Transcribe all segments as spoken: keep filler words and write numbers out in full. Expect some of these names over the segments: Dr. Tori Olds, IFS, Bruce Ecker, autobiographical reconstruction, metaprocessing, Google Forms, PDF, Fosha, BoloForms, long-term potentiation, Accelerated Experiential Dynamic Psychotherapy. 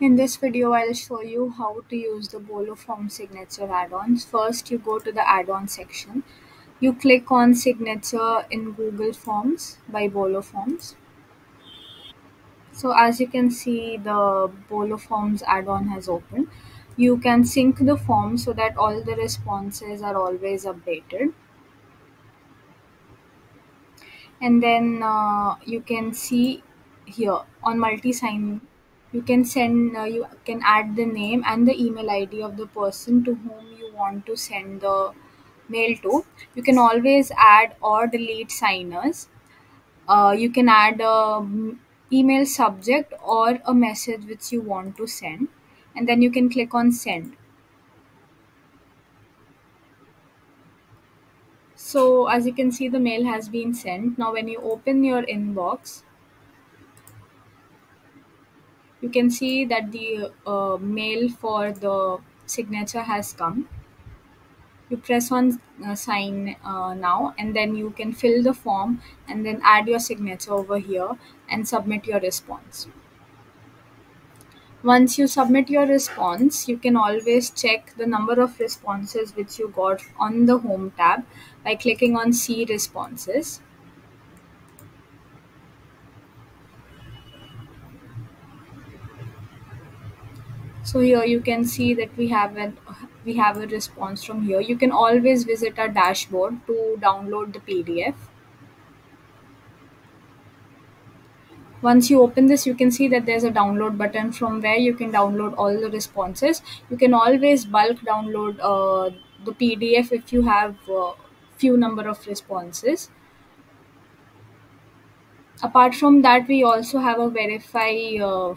In this video, I'll show you how to use the BoloForm signature add-ons. First, you go to the add-on section. You click on signature in Google Forms by BoloForms. So as you can see, the BoloForms add-on has opened. You can sync the form so that all the responses are always updated. And then uh, you can see here on multi-sign, you can send, uh, you can add the name and the email I D of the person to whom you want to send the mail to. You can always add or delete signers. Uh, you can add an email subject or a message which you want to send. And then you can click on send. So as you can see, the mail has been sent. Now when you open your inbox, you can see that the uh, mail for the signature has come. You press on uh, sign uh, now, and then you can fill the form and then add your signature over here and submit your response. Once you submit your response, you can always check the number of responses which you got on the Home tab by clicking on See Responses. So here you can see that we have a, we have a response from here. You can always visit our dashboard to download the P D F. Once you open this, you can see that there's a download button from where you can download all the responses. You can always bulk download uh, the P D F if you have uh, few number of responses. Apart from that, we also have a verify uh,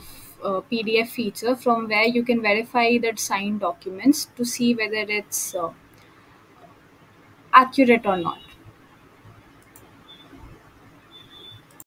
Uh, P D F feature from where you can verify that signed documents to see whether it's uh, accurate or not.